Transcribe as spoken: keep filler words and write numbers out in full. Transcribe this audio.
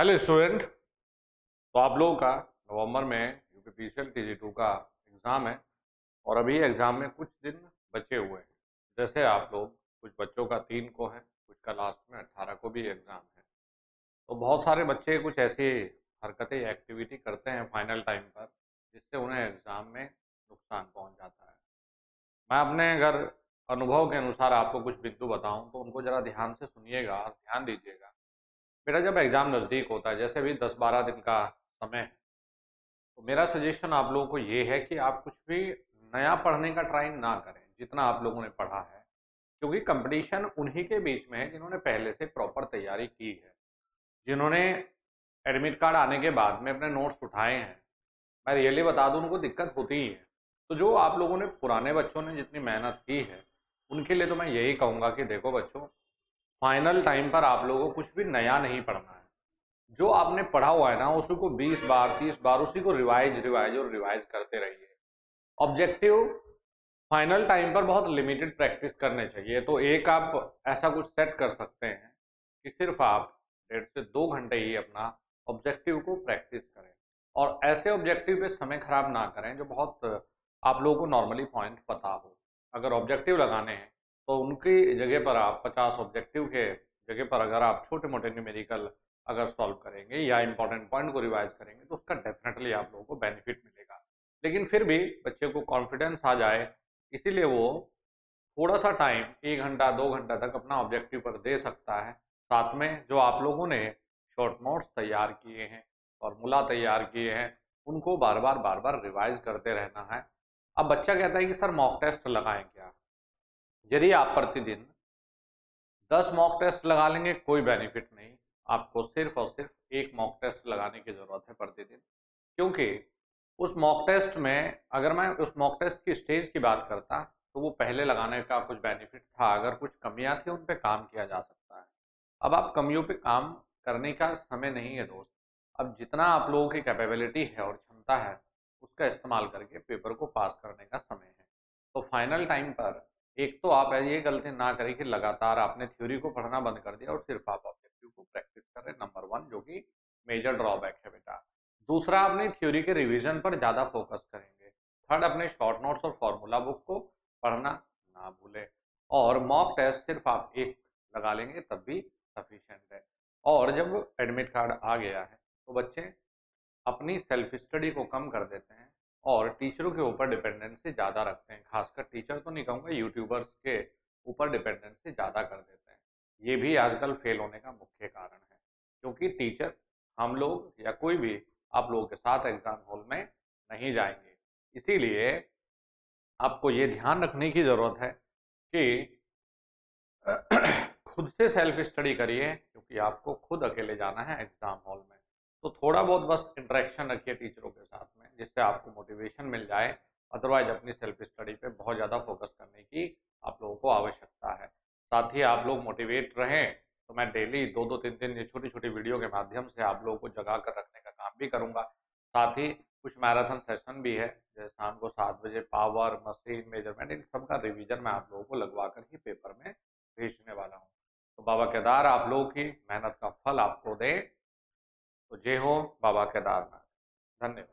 Hello student, तो आप लोगों का नवंबर में यूपीपीसीएल टीजी टू का एग्ज़ाम है और अभी एग्ज़ाम में कुछ दिन बचे हुए हैं। जैसे आप लोग, कुछ बच्चों का तीन को है, कुछ का लास्ट में अट्ठारह को भी एग्ज़ाम है। तो बहुत सारे बच्चे कुछ ऐसी हरकतें एक्टिविटी करते हैं फाइनल टाइम पर, जिससे उन्हें एग्ज़ाम में नुकसान पहुँच जाता है। मैं अपने अगर अनुभव के अनुसार आपको कुछ बिंदु बताऊँ तो उनको ज़रा ध्यान से सुनिएगा और ध्यान दीजिएगा। बेटा, जब एग्ज़ाम नज़दीक होता है, जैसे अभी दस बारह दिन का समय है, तो मेरा सजेशन आप लोगों को ये है कि आप कुछ भी नया पढ़ने का ट्राई ना करें जितना आप लोगों ने पढ़ा है, क्योंकि कंपटीशन उन्हीं के बीच में है जिन्होंने पहले से प्रॉपर तैयारी की है, जिन्होंने एडमिट कार्ड आने के बाद में अपने नोट्स उठाए हैं। मैं रियली बता दूँ, उनको दिक्कत होती ही है। तो जो आप लोगों ने, पुराने बच्चों ने जितनी मेहनत की है, उनके लिए तो मैं यही कहूँगा कि देखो बच्चों, फाइनल टाइम पर आप लोगों को कुछ भी नया नहीं पढ़ना है। जो आपने पढ़ा हुआ है ना, उसी को बीस बार तीस बार उसी को रिवाइज रिवाइज और रिवाइज करते रहिए। ऑब्जेक्टिव फाइनल टाइम पर बहुत लिमिटेड प्रैक्टिस करने चाहिए। तो एक आप ऐसा कुछ सेट कर सकते हैं कि सिर्फ आप डेढ़ से दो घंटे ही अपना ऑब्जेक्टिव को प्रैक्टिस करें और ऐसे ऑब्जेक्टिव पे समय खराब ना करें जो बहुत आप लोगों को नॉर्मली पॉइंट पता हो। अगर ऑब्जेक्टिव लगाने हैं तो उनकी जगह पर आप पचास ऑब्जेक्टिव के जगह पर अगर आप छोटे मोटे न्यूमेरिकल अगर सॉल्व करेंगे या इंपॉर्टेंट पॉइंट को रिवाइज करेंगे तो उसका डेफिनेटली आप लोगों को बेनिफिट मिलेगा। लेकिन फिर भी बच्चे को कॉन्फिडेंस आ जाए, इसीलिए वो थोड़ा सा टाइम, एक घंटा दो घंटा तक अपना ऑब्जेक्टिव पर दे सकता है। साथ में जो आप लोगों ने शॉर्ट नोट्स तैयार किए हैं, फॉर्मूला तैयार किए हैं, उनको बार बार बार बार रिवाइज करते रहना है। अब बच्चा कहता है कि सर मॉक टेस्ट लगाएँ क्या? यदि आप प्रतिदिन दस मॉक टेस्ट लगा लेंगे कोई बेनिफिट नहीं, आपको सिर्फ और सिर्फ एक मॉक टेस्ट लगाने की ज़रूरत है प्रतिदिन। क्योंकि उस मॉक टेस्ट में, अगर मैं उस मॉक टेस्ट की स्टेज की बात करता तो वो पहले लगाने का कुछ बेनिफिट था। अगर कुछ कमियां थी उन पे काम किया जा सकता है। अब आप कमियों पे काम करने का समय नहीं है दोस्त। अब जितना आप लोगों की कैपेबिलिटी है और क्षमता है, उसका इस्तेमाल करके पेपर को पास करने का समय है। तो फाइनल टाइम पर एक तो आप ये गलती ना करें कि लगातार आपने थ्योरी को पढ़ना बंद कर दिया और सिर्फ आप ऑब्जेक्टिव को प्रैक्टिस कर रहे, नंबर वन, जो कि मेजर ड्रॉबैक है बेटा। दूसरा, अपने थ्योरी के रिवीजन पर ज़्यादा फोकस करेंगे। थर्ड, अपने शॉर्ट नोट्स और फार्मूला बुक को पढ़ना ना भूलें। और मॉक टेस्ट सिर्फ आप एक लगा लेंगे तब भी सफिशेंट है। और जब एडमिट कार्ड आ गया है तो बच्चे अपनी सेल्फ स्टडी को कम कर देते हैं और टीचरों के ऊपर डिपेंडेंसी ज़्यादा रखते हैं। खासकर टीचर तो नहीं कहूँगा, यूट्यूबर्स के ऊपर डिपेंडेंसी ज़्यादा कर देते हैं। ये भी आजकल फेल होने का मुख्य कारण है, क्योंकि टीचर, हम लोग या कोई भी आप लोगों के साथ एग्ज़ाम हॉल में नहीं जाएंगे। इसीलिए आपको ये ध्यान रखने की ज़रूरत है कि खुद से सेल्फ स्टडी करिए, क्योंकि आपको खुद अकेले जाना है एग्ज़ाम हॉल में। तो थोड़ा बहुत बस इंटरेक्शन रखिए टीचरों के साथ में, जिससे आपको मोटिवेशन मिल जाए। अदरवाइज अपनी सेल्फ स्टडी पे बहुत ज़्यादा फोकस करने की आप लोगों को आवश्यकता है। साथ ही आप लोग मोटिवेट रहें तो मैं डेली दो दो तीन तीन ये छोटी छोटी वीडियो के माध्यम से आप लोगों को जगा कर रखने का काम भी करूँगा। साथ ही कुछ मैराथन सेशन भी है, जैसे शाम को सात बजे पावर, मशीन, मेजरमेंट, इन सब का रिविजन मैं आप लोगों को लगवा कर ही पेपर में भेजने वाला हूँ। तो बाबा केदार आप लोगों की मेहनत का फल आपको दें। तो जय हो बाबा केदारनाथ। धन्यवाद।